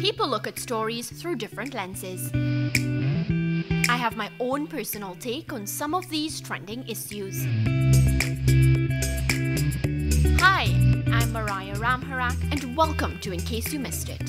People look at stories through different lenses. I have my own personal take on some of these trending issues. Hi, I'm Mariah Ramharack and welcome to In Case You Missed It.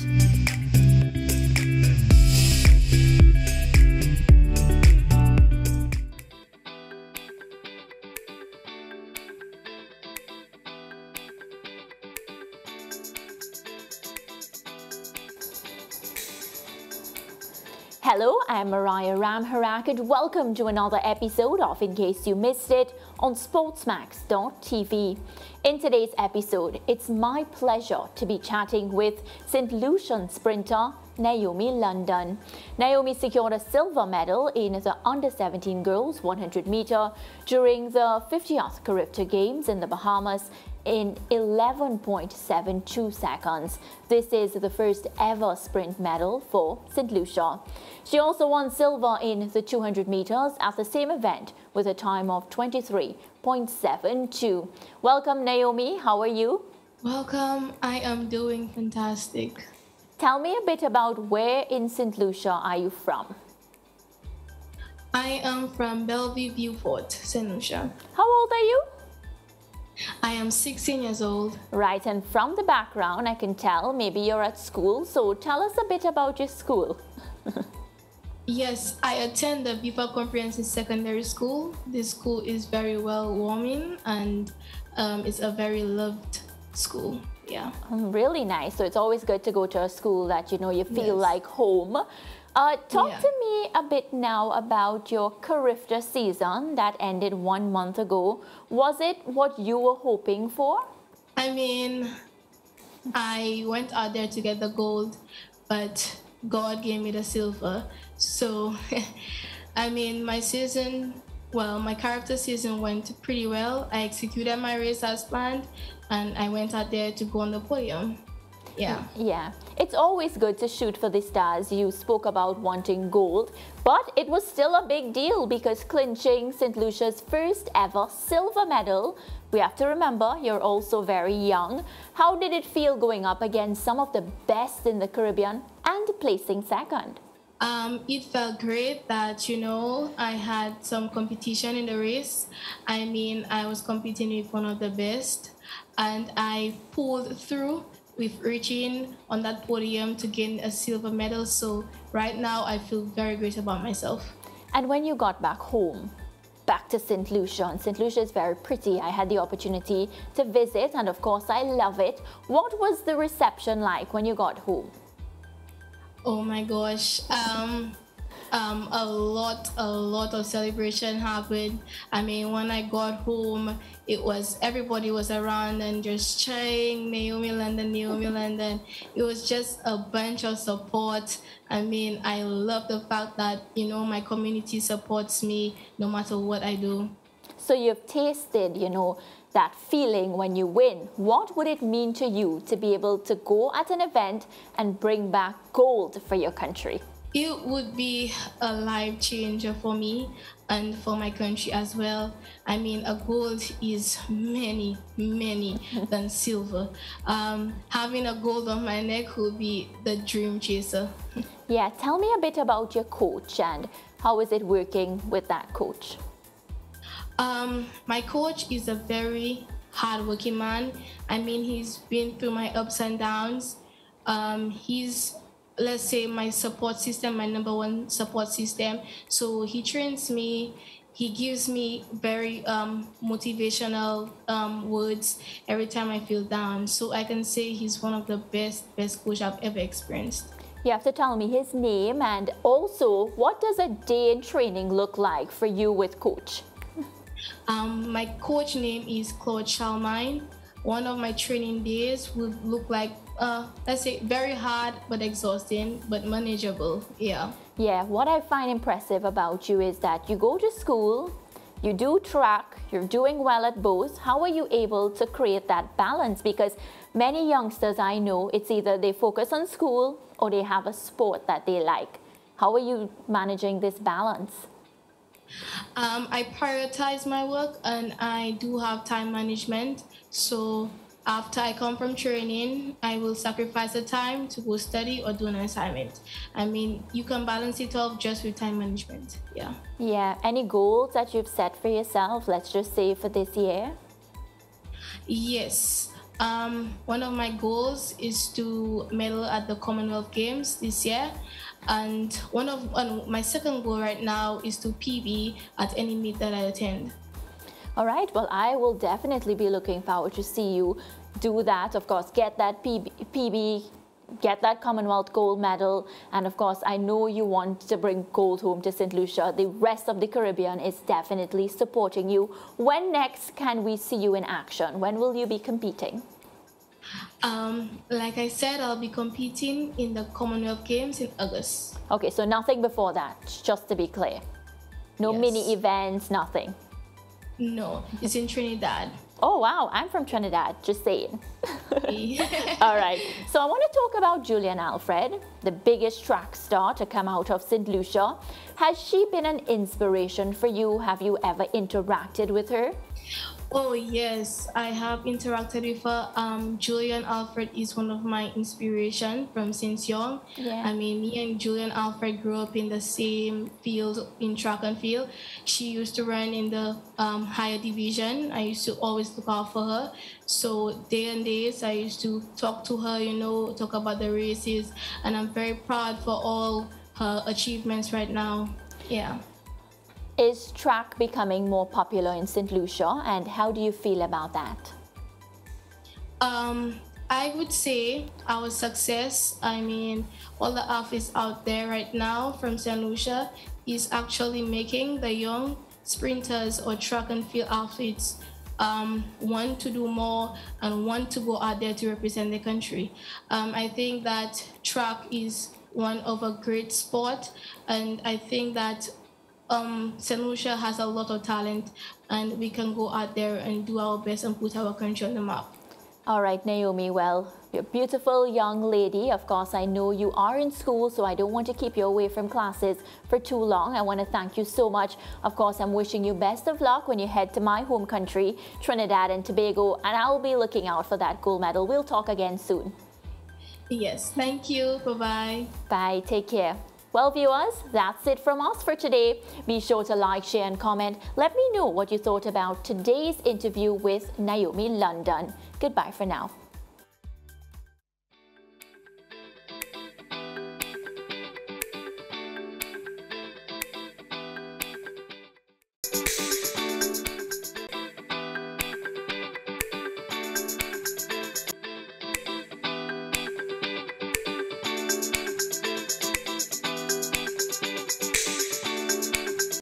Hello, I'm Mariah Ramharack and welcome to another episode of In Case You Missed It on Sportsmax.tv. In today's episode, it's my pleasure to be chatting with St. Lucian sprinter Naomi London. Naomi secured a silver medal in the under-17 girls 100 meter during the 50th Carifta Games in the Bahamas in 11.72 seconds. This is the first ever sprint medal for St. Lucia. She also won silver in the 200 meters at the same event with a time of 23.72. Welcome, Naomi. How are you? Welcome. I am doing fantastic. Tell me a bit about where in St. Lucia are you from? I am from Bellevue Viewport, St. Lucia. How old are you? I am 16 years old. Right, and from the background I can tell maybe you're at school, so tell us a bit about your school. Yes, I attend the BPA Comprehensive Secondary School. This school is very welcoming and it's a very loved school. Yeah. Really nice. So it's always good to go to a school that you know you feel like home. Talk to me a bit now about your Carifta season that ended 1 month ago. Was it what you were hoping for? I mean, I went out there to get the gold, but God gave me the silver. So, I mean, my season, well, my Carifta season went pretty well. I executed my race as planned, and I went out there to go on the podium. Yeah. Yeah. It's always good to shoot for the stars. You spoke about wanting gold, but it was still a big deal because clinching St. Lucia's first ever silver medal. We have to remember you're also very young. How did it feel going up against some of the best in the Caribbean and placing second? It felt great that, you know, I had some competition in the race. I mean, I was competing with one of the best and I pulled through with reaching on that podium to gain a silver medal. So right now I feel very great about myself. And when you got back home, back to St. Lucia, and St. Lucia is very pretty. I had the opportunity to visit and of course I love it. What was the reception like when you got home? Oh my gosh. A lot of celebration happened. I mean, when I got home, it was everybody was around and just cheering, Naomi London, Naomi London. It was just a bunch of support. I mean, I love the fact that, you know, my community supports me no matter what I do. So you've tasted, you know, that feeling when you win. What would it mean to you to be able to go at an event and bring back gold for your country? It would be a life changer for me and for my country as well. I mean, a gold is many than silver. Having a gold on my neck would be the dream chaser. Yeah, tell me a bit about your coach and how is it working with that coach? My coach is a very hardworking man. I mean, he's been through my ups and downs. He's, let's say, my support system, my number one support system. So he trains me, he gives me very motivational words every time I feel down. So I can say he's one of the best coach I've ever experienced. You have to tell me his name and also what does a day in training look like for you with coach? My coach name is Claude Chalmine. One of my training days would look like, let's say, very hard but exhausting, but manageable. Yeah. Yeah, what I find impressive about you is that you go to school, you do track, you're doing well at both. How are you able to create that balance? Because many youngsters I know, it's either they focus on school or they have a sport that they like. How are you managing this balance? I prioritize my work and I do have time management. So After I come from training, I will sacrifice the time to go study or do an assignment. I mean, you can balance it off just with time management, yeah. Yeah, any goals that you've set for yourself, let's just say for this year? Yes, one of my goals is to medal at the Commonwealth Games this year. And my second goal right now is to PB at any meet that I attend. All right, well, I will definitely be looking forward to see you do that. Of course, get that PB, get that Commonwealth gold medal. And of course, I know you want to bring gold home to St. Lucia. The rest of the Caribbean is definitely supporting you. When next can we see you in action? When will you be competing? Like I said, I'll be competing in the Commonwealth Games in August. Okay, so nothing before that, just to be clear. No mini events, nothing. No, it's in Trinidad. Oh, wow. I'm from Trinidad, just saying. All right. So I want to talk about Julian Alfred, the biggest track star to come out of St. Lucia. Has she been an inspiration for you? Have you ever interacted with her? Oh, yes. I have interacted with her. Julian Alfred is one of my inspiration from since young. Yeah. I mean, me and Julian Alfred grew up in the same field, in track and field. She used to run in the higher division. I used to always look out for her. So day and days, I used to talk to her, you know, talk about the races. And I'm very proud for all her achievements right now. Yeah. Is track becoming more popular in St. Lucia, and how do you feel about that? I would say our success, I mean, all the athletes out there right now from St. Lucia is actually making the young sprinters or track and field athletes want to do more and want to go out there to represent the country. I think that track is one of a great sport, and I think that St. Lucia has a lot of talent, and we can go out there and do our best and put our country on the map. All right, Naomi, well, you're a beautiful young lady. Of course, I know you are in school, so I don't want to keep you away from classes for too long. I want to thank you so much. Of course, I'm wishing you best of luck when you head to my home country, Trinidad and Tobago, and I'll be looking out for that gold medal. We'll talk again soon. Yes, thank you. Bye-bye. Bye, take care. Well, viewers, that's it from us for today. Be sure to like, share, and comment. Let me know what you thought about today's interview with Naomi London. Goodbye for now.